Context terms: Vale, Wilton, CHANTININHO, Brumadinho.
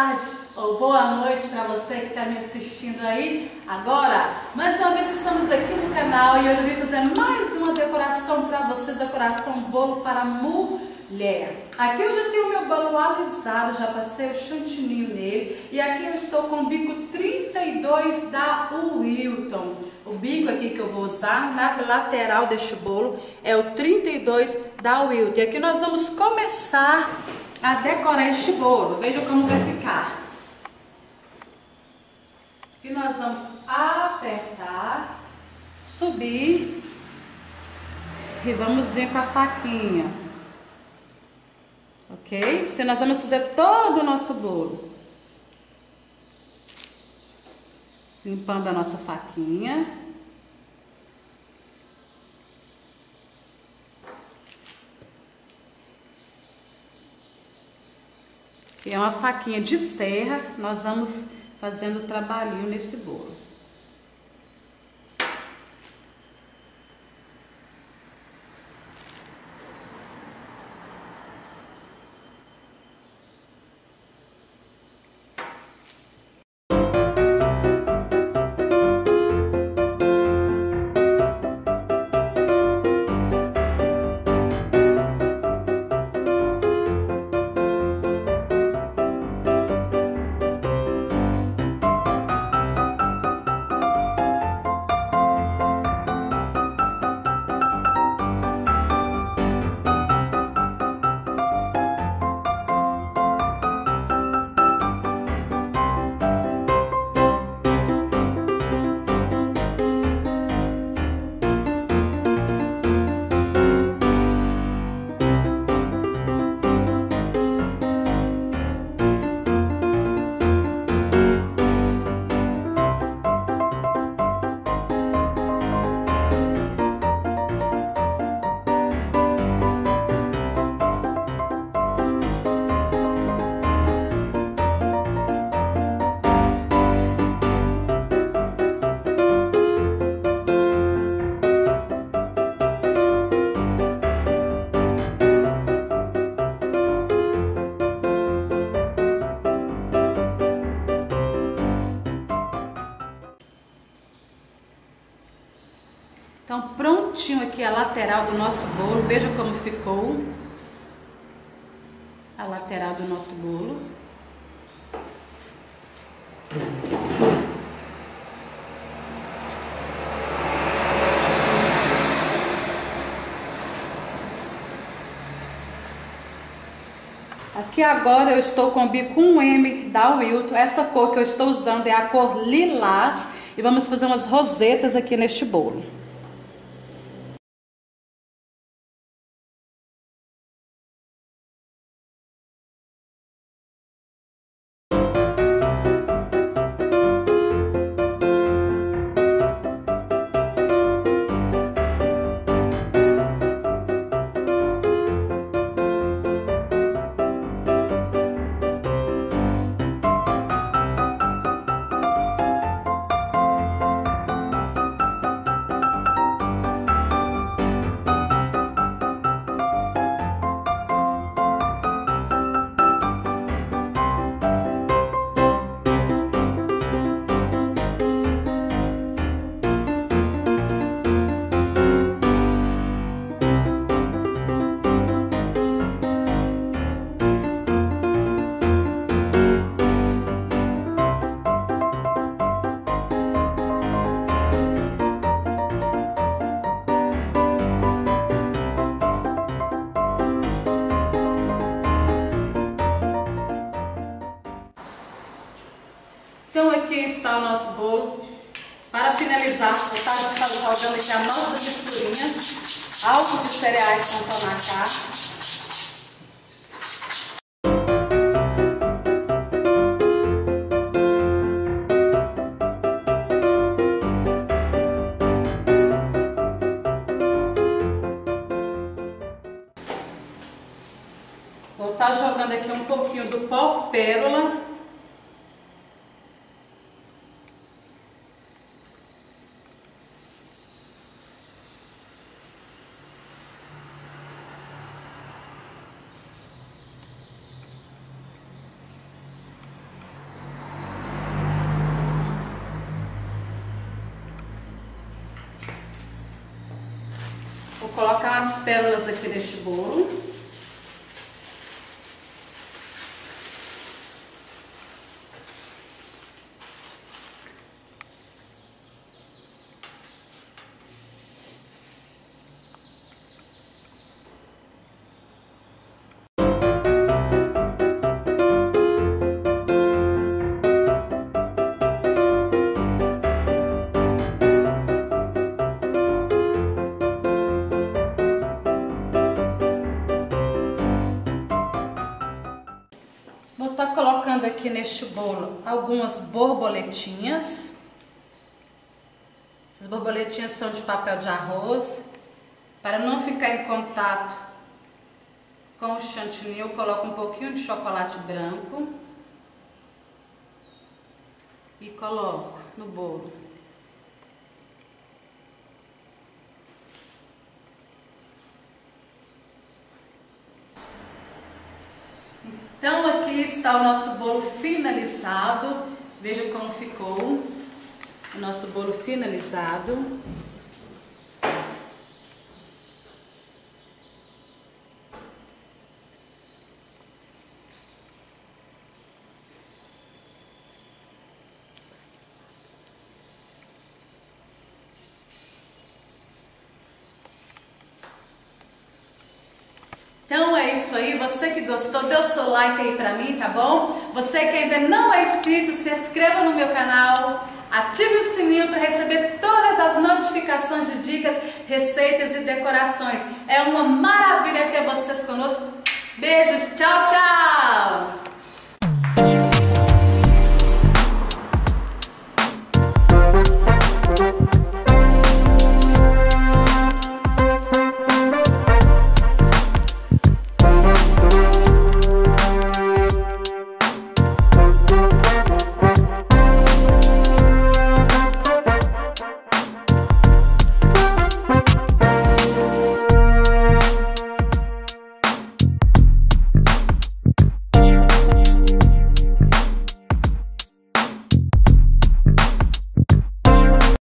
tarde ou boa noite para você que está me assistindo aí agora. Mais uma vez estamos aqui no canal e hoje eu vim fazer mais uma decoração para vocês, decoração bolo para mulher. Aqui eu já tenho o meu bolo alisado, já passei o chantininho nele e aqui eu estou com o bico 32 da Wilton. O bico aqui que eu vou usar na lateral deste bolo é o 32 da Wilton. E aqui nós vamos começar a decorar este bolo. Vejam como vai ficar. E nós vamos apertar, subir e vamos vir com a faquinha, ok? Assim nós vamos fazer todo o nosso bolo, limpando a nossa faquinha. E é uma faquinha de serra, nós vamos fazendo o trabalhinho nesse bolo. Então, prontinho aqui a lateral do nosso bolo. Veja como ficou a lateral do nosso bolo. Aqui agora eu estou com o bico 1M da Wilton. Essa cor que eu estou usando é a cor lilás. E vamos fazer umas rosetas aqui neste bolo. Está o nosso bolo. Para finalizar, eu estava rodando aqui a mão da misturinha, álcool de cereais com tomacá. Vou estar jogando aqui um pouquinho do pó pérola. Vou colocar as pérolas aqui neste bolo. Colocando aqui neste bolo algumas borboletinhas. Essas borboletinhas são de papel de arroz. Para não ficar em contato com o chantilly, eu coloco um pouquinho de chocolate branco e coloco no bolo. Então aqui está o nosso bolo finalizado. Veja como ficou o nosso bolo finalizado. Então é isso aí, você que gostou, dê o seu like aí pra mim, tá bom? Você que ainda não é inscrito, se inscreva no meu canal, ative o sininho para receber todas as notificações de dicas, receitas e decorações. É uma maravilha ter vocês conosco. Beijos, tchau, tchau!